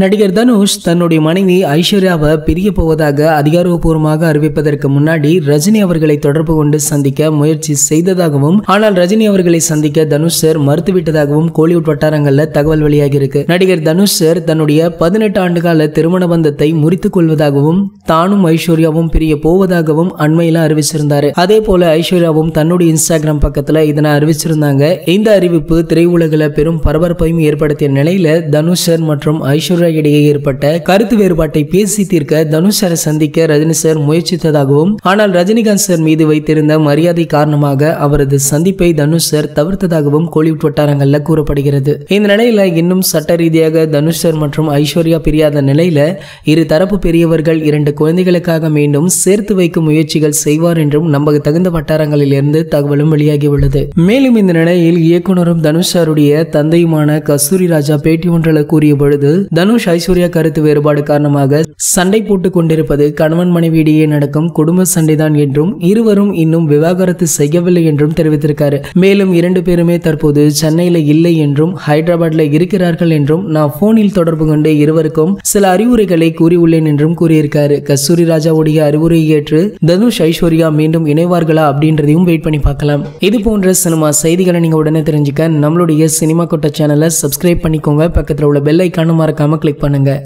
நடிகர் தனுஷ் தன்னுடைய மனைவி ஐஸ்வர்யாவை பிரிய போவதாக அதிகாரப்பூர்வமாக அறிவிப்பதற்கு முன்னாடி ரஜினி அவர்களை தொடர்பு கொண்டு சந்திக்க முயற்சி செய்ததாகவும் ஆனால் ரஜினி அவர்களை சந்திக்க தனுஷ் சார் மறுத்துவிட்டதாகவும் கோலிவுட் வட்டாரங்கள்ல தகவல் வெளியாகி இருக்கு. நடிகர் தனுஷ் சார் தன்னுடைய 18 ஆண்டுகால திருமண பந்தத்தை முறித்துக் கொள்வதாகவும் தானும் ஐஸ்வர்யாவும் பிரிய போவதாகவும் அண்மையில அறிவிச்சிருந்தாரு. அதே போல ஐஸ்வர்யாவும் தன்னுடைய இன்ஸ்டாகிராம் பக்கத்துல இதனை அறிவிச்சிருந்தாங்க. இந்த அறிவிப்பு திரையுலகில பெரும் பரபரப்பையும் ஏற்படுத்திய நிலையில தனுஷ் சார் மற்றும் ஐஸ்வர்யா இடையே ஏற்பட்ட கருத்து வேறுபாட்டை பேசி தீர்க்க தனுஷ் சாரை சந்திக்க ரஜினி சார் முயற்சித்ததாகவும் ஆனால் ரஜினிகாந்த் சார் மீது வைத்திருந்த மரியாதை காரணமாக அவரது சந்திப்பை தனுஷ் சார் தவிர்த்ததாகவும் கோலிவுட் வட்டாரங்கள்ல கூறப்படுகிறது. இந்த நிலையில இன்னும் சட்ட ரீதியாக தனுஷ் சார் மற்றும் ஐஸ்வர்யா பிரியாத நிலையில இரு தரப்பு பெரியவர்கள் 2 குழந்தைகளுக்காக மீண்டும் சேர்த்து வைக்கும் முயற்சிகள் செய்வார் என்றும் நம்பக தகுந்த வட்டாரங்களில் இருந்து தகவலும் வெளியாகியுள்ளது. மேலும் இந்த நிலையில் இயக்குனரும் தனுஷ் சாருடைய தந்தையுமான கஸ்தூரி ராஜா பேட்டி ஒன்றில் கூறிய பொழுது தனுஷ் ஐஸ்வர்யா கருத்து வேறுபாடு காரணமாக சண்டை போட்டுக் கொண்டிருப்பது கணவன் மனைவியிடையே நடக்கும் குடும்ப சண்டைதான் என்றும் இருவரும் இன்னும் விவாகரத்து செய்யவில்லை என்றும் தெரிவித்திருக்காரு. மேலும் 2 பேருமே தற்போது சென்னையில இல்லை என்றும் ஹைதராபாத்ல இருக்கிறார்கள் என்றும் நான் போனில் தொடர்பு கொண்டு இருவருக்கும் சில அறிவுரைகளை கூறியுள்ளேன் என்றும் கூறியிருக்காரு. கஸ்தூரி ராஜாவுடைய அறிவுரையை ஏற்று தனுஷ் ஐஸ்வர்யா மீண்டும் இணைவார்களா அப்படின்றதையும் வெயிட் பண்ணி பார்க்கலாம். இது போன்ற சினிமா செய்திகளை நீங்க உடனே தெரிஞ்சுக்க நம்மளுடைய சினிமா கொட்ட சேனலை சப்ஸ்கிரைப் பண்ணிக்கோங்க. பக்கத்தில் உள்ள பெல் ஐக்கான மறக்காம கிளிக் பண்ணுங்க.